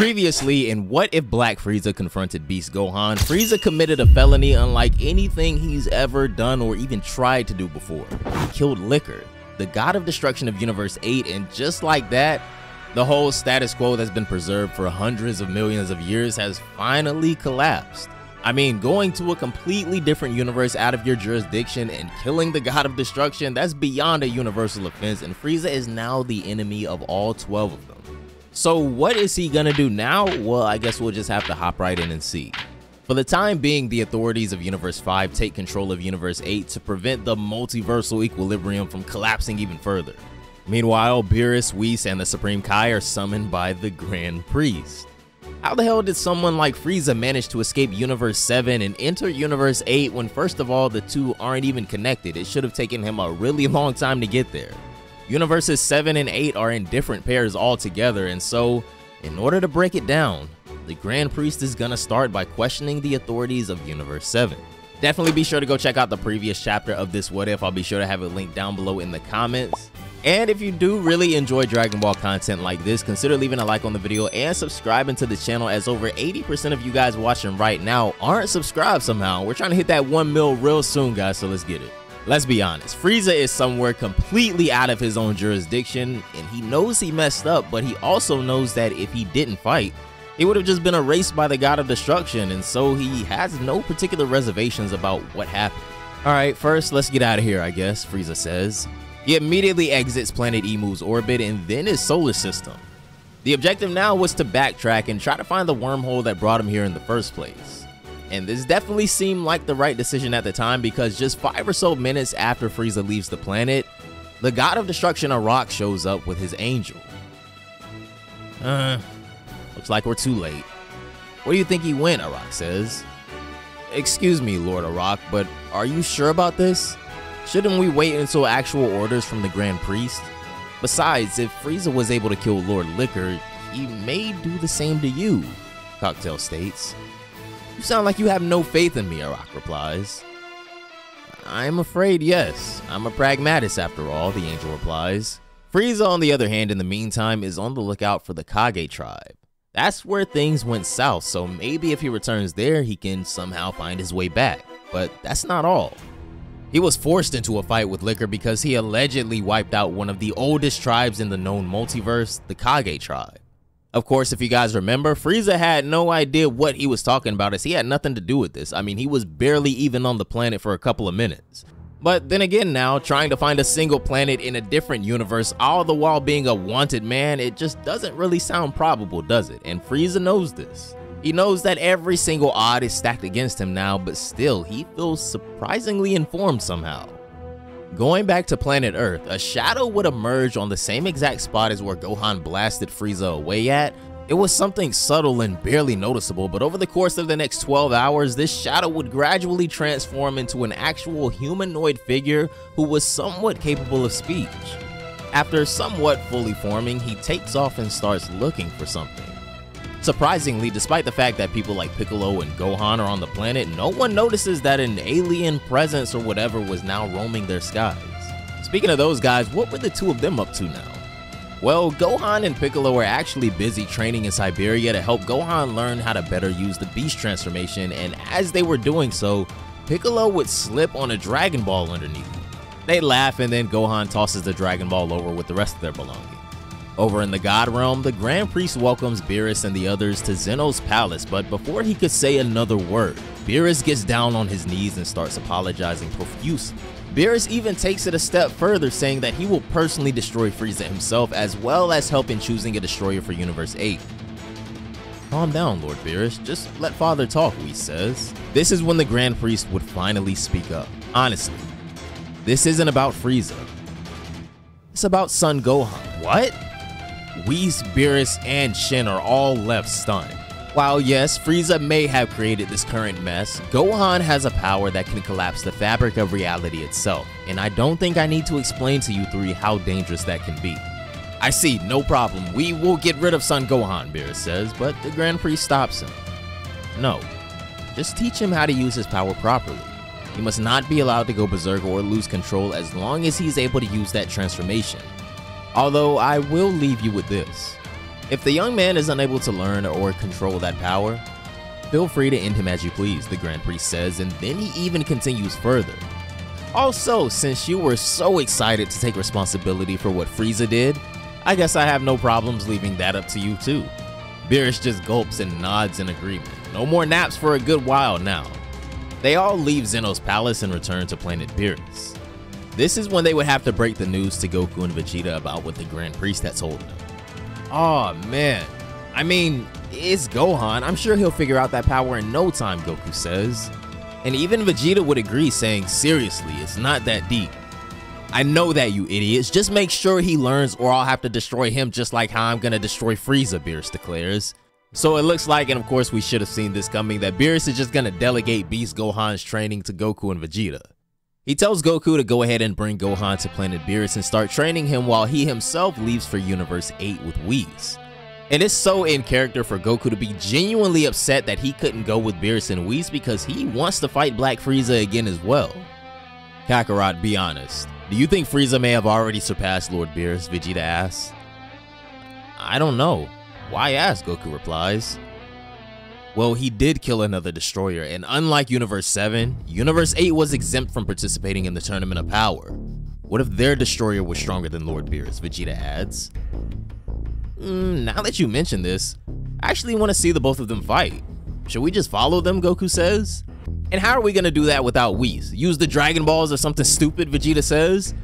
Previously, in What If Black Frieza Confronted Beast Gohan, Frieza committed a felony unlike anything he's ever done or even tried to do before. He killed Liquiir, the god of destruction of Universe 8, and just like that, the whole status quo that's been preserved for hundreds of millions of years has finally collapsed. I mean, going to a completely different universe out of your jurisdiction and killing the god of destruction, that's beyond a universal offense, and Frieza is now the enemy of all 12 of them. So what is he gonna do now? Well, I guess we'll just have to hop right in and see. For the time being, the authorities of Universe 5 take control of Universe 8 to prevent the multiversal equilibrium from collapsing even further. Meanwhile, Beerus, Whis, and the Supreme Kai are summoned by the Grand Priest. How the hell did someone like Frieza manage to escape Universe 7 and enter Universe 8 when, first of all, the two aren't even connected? It should have taken him a really long time to get there. Universes 7 and 8 are in different pairs altogether, and so, in order to break it down, the Grand Priest is gonna start by questioning the authorities of Universe 7. Definitely be sure to go check out the previous chapter of this What If. I'll be sure to have it linked down below in the comments. And if you do really enjoy Dragon Ball content like this, consider leaving a like on the video and subscribing to the channel, as over 80% of you guys watching right now aren't subscribed somehow. We're trying to hit that 1 mil real soon, guys, so let's get it. Let's be honest, Frieza is somewhere completely out of his own jurisdiction, and he knows he messed up, but he also knows that if he didn't fight, he would have just been erased by the god of destruction, and so he has no particular reservations about what happened. Alright, first, let's get out of here, I guess, Frieza says. He immediately exits Planet Emu's orbit and then his solar system. The objective now was to backtrack and try to find the wormhole that brought him here in the first place. And this definitely seemed like the right decision at the time, because just 5 or so minutes after Frieza leaves the planet, the god of destruction Arak shows up with his angel. Looks like we're too late. Where do you think he went, Arak says. Excuse me, Lord Arak, but are you sure about this? Shouldn't we wait until actual orders from the Grand Priest? Besides, if Frieza was able to kill Lord Liquiir, he may do the same to you, Cocktail states. You sound like you have no faith in me, Arak replies. I'm afraid yes. I'm a pragmatist after all, the angel replies. Frieza, on the other hand, in the meantime, is on the lookout for the Kage tribe. That's where things went south, so maybe if he returns there, he can somehow find his way back. But that's not all. He was forced into a fight with Liquiir because he allegedly wiped out one of the oldest tribes in the known multiverse, the Kage tribe. Of course, if you guys remember, Frieza had no idea what he was talking about, as he had nothing to do with this. I mean, he was barely even on the planet for a couple of minutes. But then again now, trying to find a single planet in a different universe, all the while being a wanted man, it just doesn't really sound probable, does it? And Frieza knows this. He knows that every single odd is stacked against him now, but still, he feels surprisingly informed somehow. Going back to planet Earth, a shadow would emerge on the same exact spot as where Gohan blasted Frieza away at. It was something subtle and barely noticeable, but over the course of the next 12 hours, this shadow would gradually transform into an actual humanoid figure who was somewhat capable of speech. After somewhat fully forming, he takes off and starts looking for something. Surprisingly, despite the fact that people like Piccolo and Gohan are on the planet, no one notices that an alien presence or whatever was now roaming their skies. Speaking of those guys, what were the two of them up to now? Well, Gohan and Piccolo are actually busy training in Siberia to help Gohan learn how to better use the beast transformation, and as they were doing so, Piccolo would slip on a Dragon Ball underneath him. They laugh, and then Gohan tosses the Dragon Ball over with the rest of their belongings. Over in the God Realm, the Grand Priest welcomes Beerus and the others to Zeno's palace, but before he could say another word, Beerus gets down on his knees and starts apologizing profusely. Beerus even takes it a step further, saying that he will personally destroy Frieza himself, as well as help in choosing a destroyer for Universe 8. Calm down, Lord Beerus, just let Father talk, Whis says. This is when the Grand Priest would finally speak up. Honestly, this isn't about Frieza. It's about Son Gohan. What? Whis, Beerus, and Shen are all left stunned. While yes, Frieza may have created this current mess, Gohan has a power that can collapse the fabric of reality itself, and I don't think I need to explain to you three how dangerous that can be. I see, no problem, we will get rid of Son Gohan, Beerus says, but the Grand Priest stops him. No, just teach him how to use his power properly. He must not be allowed to go berserk or lose control as long as he's able to use that transformation. Although I will leave you with this. If the young man is unable to learn or control that power, feel free to end him as you please, the Grand Priest says, and then he even continues further. Also, since you were so excited to take responsibility for what Frieza did, I guess I have no problems leaving that up to you too. Beerus just gulps and nods in agreement. No more naps for a good while now. They all leave Zeno's palace and return to Planet Beerus. This is when they would have to break the news to Goku and Vegeta about what the Grand Priest had told them. Aw, man. I mean, it's Gohan. I'm sure he'll figure out that power in no time, Goku says. And even Vegeta would agree, saying, seriously, it's not that deep. I know that, you idiots. Just make sure he learns or I'll have to destroy him just like how I'm gonna destroy Frieza, Beerus declares. So it looks like, and of course we should have seen this coming, that Beerus is just gonna delegate Beast Gohan's training to Goku and Vegeta. He tells Goku to go ahead and bring Gohan to Planet Beerus and start training him while he himself leaves for Universe 8 with Whis. And it's so in character for Goku to be genuinely upset that he couldn't go with Beerus and Whis because he wants to fight Black Frieza again as well. Kakarot, be honest. Do you think Frieza may have already surpassed Lord Beerus? Vegeta asks. I don't know. Why ask? Goku replies. Well, he did kill another destroyer, and unlike Universe 7, Universe 8 was exempt from participating in the Tournament of Power. What if their destroyer was stronger than Lord Beerus? Vegeta adds. Now that you mention this, I actually want to see the both of them fight. Should we just follow them? Goku says. And how are we gonna do that without Whis? Use the Dragon Balls or something stupid? Vegeta says.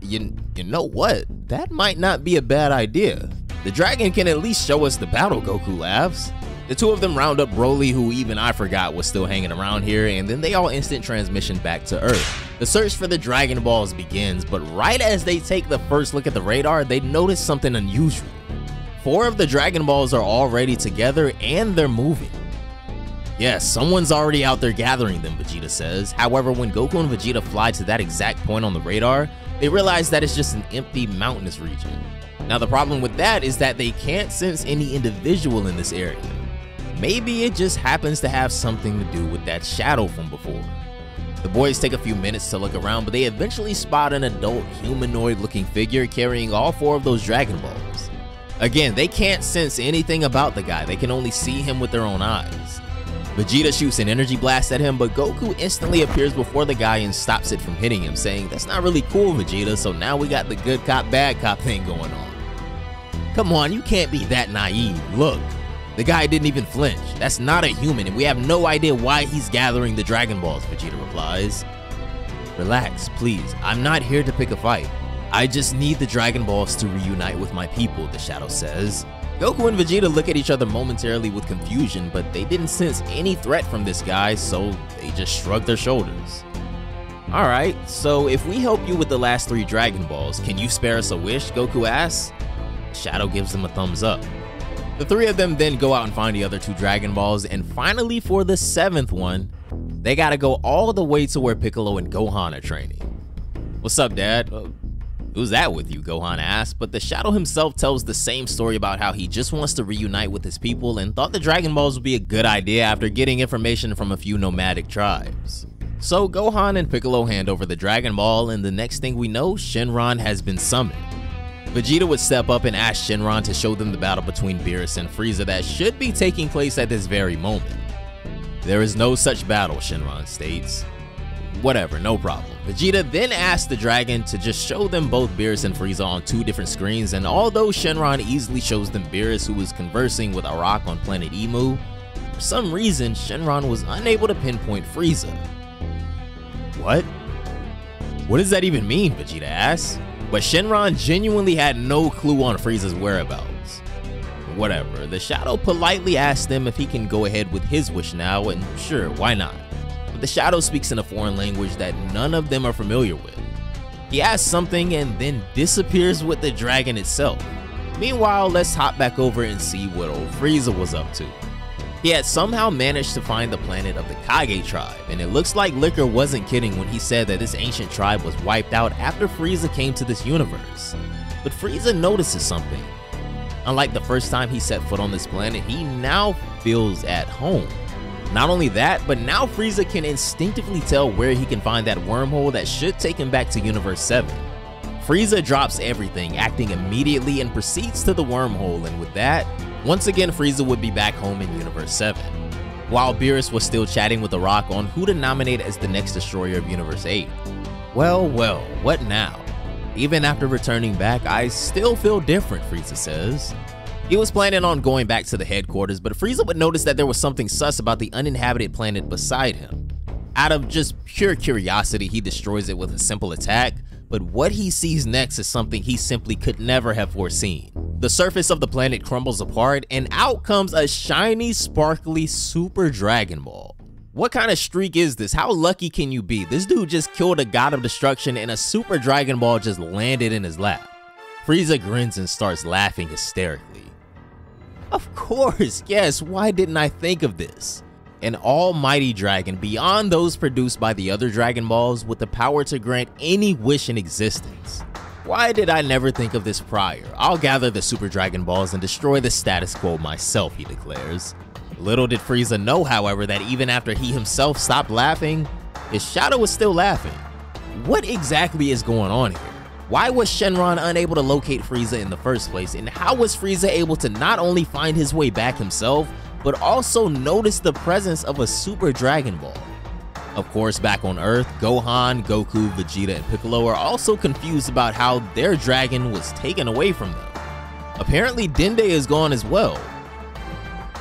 You know what? That might not be a bad idea. The dragon can at least show us the battle, Goku laughs. The two of them round up Broly, who even I forgot was still hanging around here, and then they all instant transmission back to Earth. The search for the Dragon Balls begins, but right as they take the first look at the radar, they notice something unusual. 4 of the Dragon Balls are already together and they're moving. Yes, someone's already out there gathering them, Vegeta says. However, when Goku and Vegeta fly to that exact point on the radar, they realize that it's just an empty mountainous region. Now the problem with that is that they can't sense any individual in this area. Maybe it just happens to have something to do with that shadow from before. The boys take a few minutes to look around, but they eventually spot an adult humanoid-looking figure carrying all 4 of those Dragon Balls. Again, they can't sense anything about the guy, they can only see him with their own eyes. Vegeta shoots an energy blast at him, but Goku instantly appears before the guy and stops it from hitting him, saying, that's not really cool, Vegeta, so now we got the good cop, bad cop thing going on. Come on, you can't be that naive, look. The guy didn't even flinch. That's not a human, and we have no idea why he's gathering the Dragon Balls, Vegeta replies. Relax, please, I'm not here to pick a fight. I just need the Dragon Balls to reunite with my people, the Shadow says. Goku and Vegeta look at each other momentarily with confusion, but they didn't sense any threat from this guy, so they just shrugged their shoulders. Alright, so if we help you with the last 3 Dragon Balls, can you spare us a wish? Goku asks. Shadow gives them a thumbs up. The 3 of them then go out and find the other 2 Dragon Balls, and finally for the 7th one, they gotta go all the way to where Piccolo and Gohan are training. What's up, Dad? Who's that with you? Gohan asks, but the Shadow himself tells the same story about how he just wants to reunite with his people and thought the Dragon Balls would be a good idea after getting information from a few nomadic tribes. So Gohan and Piccolo hand over the Dragon Ball, and the next thing we know, Shenron has been summoned. Vegeta would step up and ask Shenron to show them the battle between Beerus and Frieza that should be taking place at this very moment. There is no such battle, Shenron states. Whatever, no problem. Vegeta then asked the dragon to just show them both Beerus and Frieza on 2 different screens, and although Shenron easily shows them Beerus, who was conversing with Arak on Planet Emu, for some reason Shenron was unable to pinpoint Frieza. What? What does that even mean? Vegeta asks, but Shenron genuinely had no clue on Frieza's whereabouts. Whatever, the Shadow politely asks them if he can go ahead with his wish now, and sure, why not? The Shadow speaks in a foreign language that none of them are familiar with. He asks something and then disappears with the dragon itself. Meanwhile, let's hop back over and see what old Frieza was up to. He had somehow managed to find the planet of the Kage tribe, and it looks like Liquiir wasn't kidding when he said that this ancient tribe was wiped out after Frieza came to this universe. But Frieza notices something. Unlike the first time he set foot on this planet, he now feels at home. Not only that, but now Frieza can instinctively tell where he can find that wormhole that should take him back to Universe 7. Frieza drops everything, acting immediately, and proceeds to the wormhole, and with that, once again Frieza would be back home in Universe 7. While Beerus was still chatting with Arak on who to nominate as the next destroyer of Universe 8. Well, well, what now? Even after returning back, I still feel different, Frieza says. He was planning on going back to the headquarters, but Frieza would notice that there was something sus about the uninhabited planet beside him. Out of just pure curiosity, he destroys it with a simple attack, but what he sees next is something he simply could never have foreseen. The surface of the planet crumbles apart, and out comes a shiny, sparkly Super Dragon Ball. What kind of streak is this? How lucky can you be? This dude just killed a god of destruction and a Super Dragon Ball just landed in his lap. Frieza grins and starts laughing hysterically. Of course, yes, why didn't I think of this? An almighty dragon beyond those produced by the other Dragon Balls with the power to grant any wish in existence. Why did I never think of this prior? I'll gather the Super Dragon Balls and destroy the status quo myself, he declares. Little did Frieza know, however, that even after he himself stopped laughing, his shadow was still laughing. What exactly is going on here? Why was Shenron unable to locate Frieza in the first place, and how was Frieza able to not only find his way back himself, but also notice the presence of a Super Dragon Ball? Of course, back on Earth, Gohan, Goku, Vegeta, and Piccolo are also confused about how their dragon was taken away from them. Apparently, Dende is gone as well.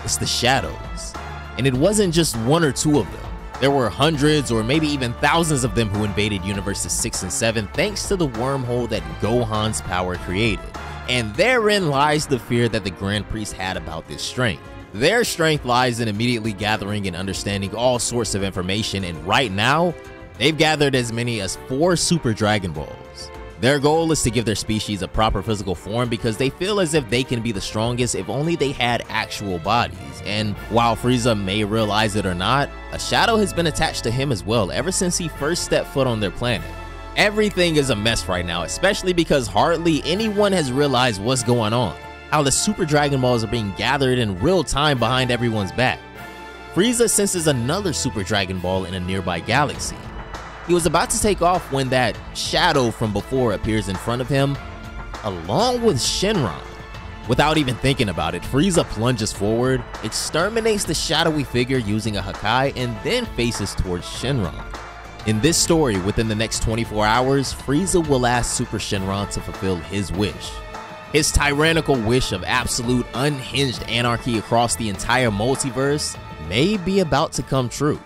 It's the shadows. And it wasn't just one or two of them. There were hundreds or maybe even thousands of them who invaded Universes 6 and 7 thanks to the wormhole that Gohan's power created. And therein lies the fear that the Grand Priest had about this strength. Their strength lies in immediately gathering and understanding all sorts of information, and right now, they've gathered as many as 4 Super Dragon Balls. Their goal is to give their species a proper physical form because they feel as if they can be the strongest if only they had actual bodies. And while Frieza may realize it or not, a shadow has been attached to him as well ever since he first stepped foot on their planet. Everything is a mess right now, especially because hardly anyone has realized what's going on, how the Super Dragon Balls are being gathered in real time behind everyone's back. Frieza senses another Super Dragon Ball in a nearby galaxy. He was about to take off when that shadow from before appears in front of him, along with Shenron. Without even thinking about it, Frieza plunges forward, exterminates the shadowy figure using a Hakai, and then faces towards Shenron. In this story, within the next 24 hours, Frieza will ask Super Shenron to fulfill his wish. His tyrannical wish of absolute unhinged anarchy across the entire multiverse may be about to come true.